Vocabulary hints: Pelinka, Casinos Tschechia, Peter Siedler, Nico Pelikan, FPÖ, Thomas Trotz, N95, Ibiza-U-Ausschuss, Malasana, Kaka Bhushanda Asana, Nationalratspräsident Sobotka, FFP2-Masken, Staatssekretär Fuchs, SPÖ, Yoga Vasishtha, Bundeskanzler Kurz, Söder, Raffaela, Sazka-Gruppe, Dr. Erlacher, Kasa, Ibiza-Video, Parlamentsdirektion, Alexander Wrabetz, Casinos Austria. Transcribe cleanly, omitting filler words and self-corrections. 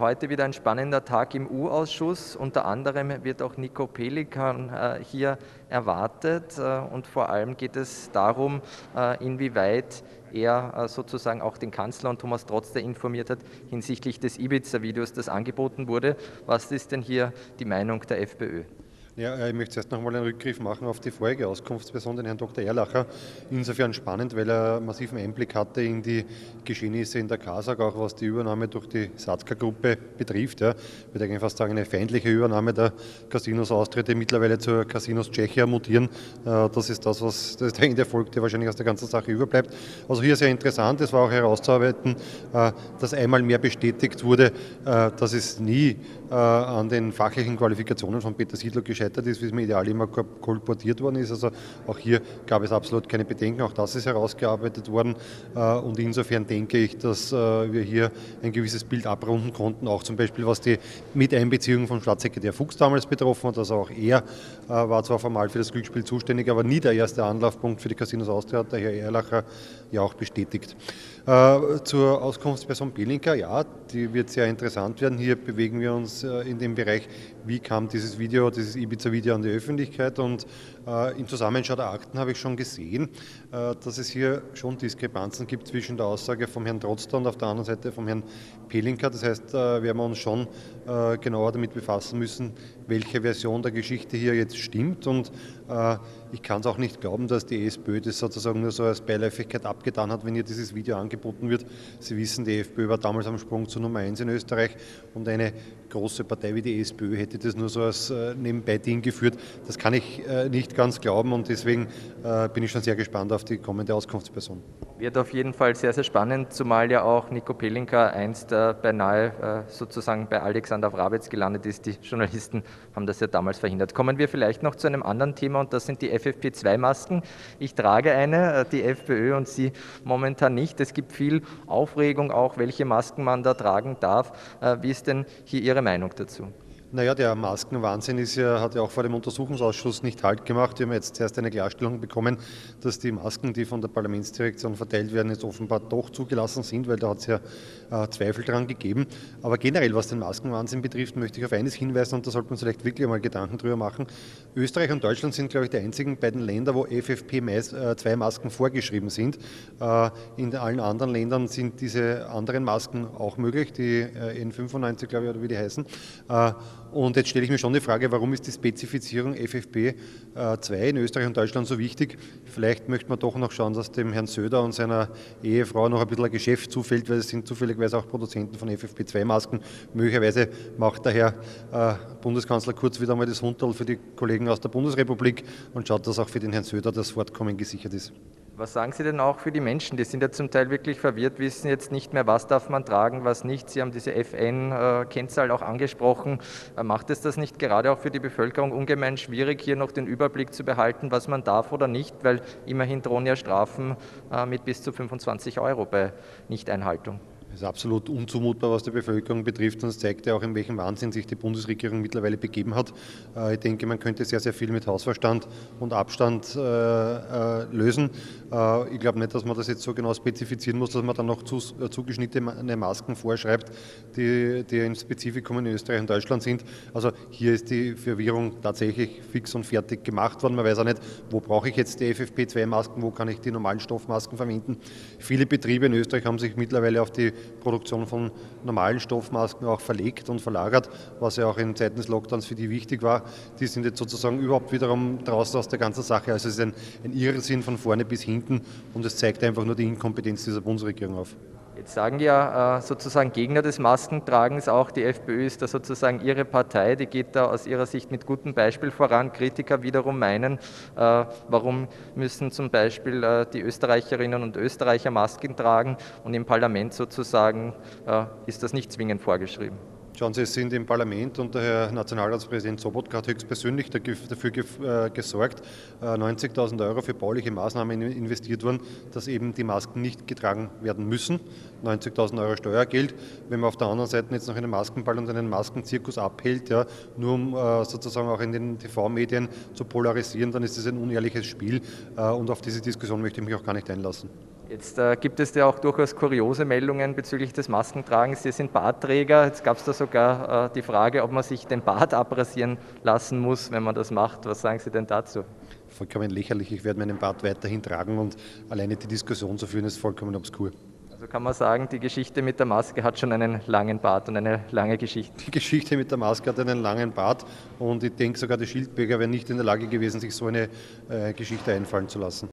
Heute wieder ein spannender Tag im U-Ausschuss. Unter anderem wird auch Nico Pelikan hier erwartet. Und vor allem geht es darum, inwieweit er sozusagen auch den Kanzler und Thomas Trotz informiert hat hinsichtlich des Ibiza-Videos, das angeboten wurde. Was ist denn hier die Meinung der FPÖ? Ja, ich möchte zuerst nochmal einen Rückgriff machen auf die vorige Auskunftsperson, den Herrn Dr. Erlacher. Insofern spannend, weil er massiven Einblick hatte in die Geschehnisse in der Kasa, auch was die Übernahme durch die Sazka-Gruppe betrifft. Ja. Ich würde eigentlich fast sagen, eine feindliche Übernahme der Casinos Austria, die mittlerweile zur Casinos Tschechia mutieren. Das ist das, das ist der Erfolg, der wahrscheinlich aus der ganzen Sache überbleibt. Also hier sehr interessant, es war auch herauszuarbeiten, dass einmal mehr bestätigt wurde, dass es nie an den fachlichen Qualifikationen von Peter Siedler gescheitert ist, wie es mir ideal immer kolportiert worden ist. Also auch hier gab es absolut keine Bedenken, auch das ist herausgearbeitet worden. Und insofern denke ich, dass wir hier ein gewisses Bild abrunden konnten, auch zum Beispiel was die Miteinbeziehung von Staatssekretär Fuchs damals betroffen hat. Also auch er war zwar formal für das Glücksspiel zuständig, aber nie der erste Anlaufpunkt für die Casinos Austria, hat der Herr Erlacher ja auch bestätigt. Zur Auskunftsperson Pelinka, ja, die wird sehr interessant werden. Hier bewegen wir uns in dem Bereich, wie kam dieses Video, dieses Ibiza-Video an die Öffentlichkeit, und im Zusammenschau der Akten habe ich schon gesehen, dass es hier schon Diskrepanzen gibt zwischen der Aussage vom Herrn Trotz und auf der anderen Seite vom Herrn Pelinka. Das heißt, werden wir uns schon genauer damit befassen müssen, welche Version der Geschichte hier jetzt stimmt, und ich kann es auch nicht glauben, dass die SPÖ das sozusagen nur so als Beiläufigkeit abgetan hat, wenn hier dieses Video angeboten wird. Sie wissen, die FPÖ war damals am Sprung zu Nummer 1 in Österreich, und eine große Partei wie die SPÖ hätte das nur so als nebenbei Ding geführt. Das kann ich nicht ganz glauben, und deswegen bin ich schon sehr gespannt auf die kommende Auskunftsperson. Wird auf jeden Fall sehr, sehr spannend, zumal ja auch Nico Pelikan einst beinahe sozusagen bei Alexander Wrabetz gelandet ist. Die Journalisten haben das ja damals verhindert. Kommen wir vielleicht noch zu einem anderen Thema, und das sind die FFP2-Masken. Ich trage eine, die FPÖ und Sie momentan nicht. Es gibt viel Aufregung auch, welche Masken man da tragen darf. Wie ist denn hier Ihre Meinung dazu? Naja, der Maskenwahnsinn ist ja, hat ja auch vor dem Untersuchungsausschuss nicht Halt gemacht. Wir haben jetzt zuerst eine Klarstellung bekommen, dass die Masken, die von der Parlamentsdirektion verteilt werden, jetzt offenbar doch zugelassen sind, weil da hat es ja Zweifel dran gegeben. Aber generell, was den Maskenwahnsinn betrifft, möchte ich auf eines hinweisen, und da sollte man vielleicht wirklich mal Gedanken drüber machen. Österreich und Deutschland sind, glaube ich, die einzigen beiden Länder, wo FFP2-Masken vorgeschrieben sind. In allen anderen Ländern sind diese anderen Masken auch möglich, die N95, glaube ich, oder wie die heißen. Und jetzt stelle ich mir schon die Frage, warum ist die Spezifizierung FFP2 in Österreich und Deutschland so wichtig? Vielleicht möchte man doch noch schauen, dass dem Herrn Söder und seiner Ehefrau noch ein bisschen ein Geschäft zufällt, weil es sind zufälligerweise auch Produzenten von FFP2-Masken. Möglicherweise macht daher Bundeskanzler Kurz wieder mal das Hunderl für die Kollegen aus der Bundesrepublik und schaut, dass auch für den Herrn Söder das Fortkommen gesichert ist. Was sagen Sie denn auch für die Menschen? Die sind ja zum Teil wirklich verwirrt, wissen jetzt nicht mehr, was darf man tragen, was nicht. Sie haben diese FN-Kennzahl auch angesprochen. Macht es das nicht gerade auch für die Bevölkerung ungemein schwierig, hier noch den Überblick zu behalten, was man darf oder nicht? Weil immerhin drohen ja Strafen mit bis zu 25 € bei Nichteinhaltung. Das ist absolut unzumutbar, was die Bevölkerung betrifft, und es zeigt ja auch, in welchem Wahnsinn sich die Bundesregierung mittlerweile begeben hat. Ich denke, man könnte sehr, sehr viel mit Hausverstand und Abstand lösen. Ich glaube nicht, dass man das jetzt so genau spezifizieren muss, dass man dann noch zugeschnittene Masken vorschreibt, die im Spezifikum in Österreich und Deutschland sind. Also hier ist die Verwirrung tatsächlich fix und fertig gemacht worden. Man weiß auch nicht, wo brauche ich jetzt die FFP2-Masken, wo kann ich die normalen Stoffmasken verwenden. Viele Betriebe in Österreich haben sich mittlerweile auf die Produktion von normalen Stoffmasken auch verlegt und verlagert, was ja auch in Zeiten des Lockdowns für die wichtig war. Die sind jetzt sozusagen überhaupt wiederum draußen aus der ganzen Sache. Also es ist ein Irrsinn von vorne bis hinten, und es zeigt einfach nur die Inkompetenz dieser Bundesregierung auf. Jetzt sagen ja sozusagen Gegner des Maskentragens auch, die FPÖ ist da sozusagen ihre Partei, die geht da aus ihrer Sicht mit gutem Beispiel voran. Kritiker wiederum meinen, warum müssen zum Beispiel die Österreicherinnen und Österreicher Masken tragen, und im Parlament sozusagen ist das nicht zwingend vorgeschrieben. Schauen Sie, es sind im Parlament, und der Herr Nationalratspräsident Sobotka hat höchstpersönlich dafür gesorgt, 90.000 € für bauliche Maßnahmen investiert worden, dass eben die Masken nicht getragen werden müssen. 90.000 € Steuergeld. Wenn man auf der anderen Seite jetzt noch einen Maskenball und einen Maskenzirkus abhält, ja, nur um sozusagen auch in den TV-Medien zu polarisieren, dann ist das ein unehrliches Spiel, und auf diese Diskussion möchte ich mich auch gar nicht einlassen. Jetzt gibt es ja auch durchaus kuriose Meldungen bezüglich des Maskentragens. Sie sind Bartträger. Jetzt gab es da sogar die Frage, ob man sich den Bart abrasieren lassen muss, wenn man das macht. Was sagen Sie denn dazu? Vollkommen lächerlich. Ich werde meinen Bart weiterhin tragen und alleine die Diskussion zu führen ist vollkommen obskur. Also kann man sagen, die Geschichte mit der Maske hat schon einen langen Bart und eine lange Geschichte. Die Geschichte mit der Maske hat einen langen Bart und ich denke sogar, die Schildbürger wären nicht in der Lage gewesen, sich so eine Geschichte einfallen zu lassen.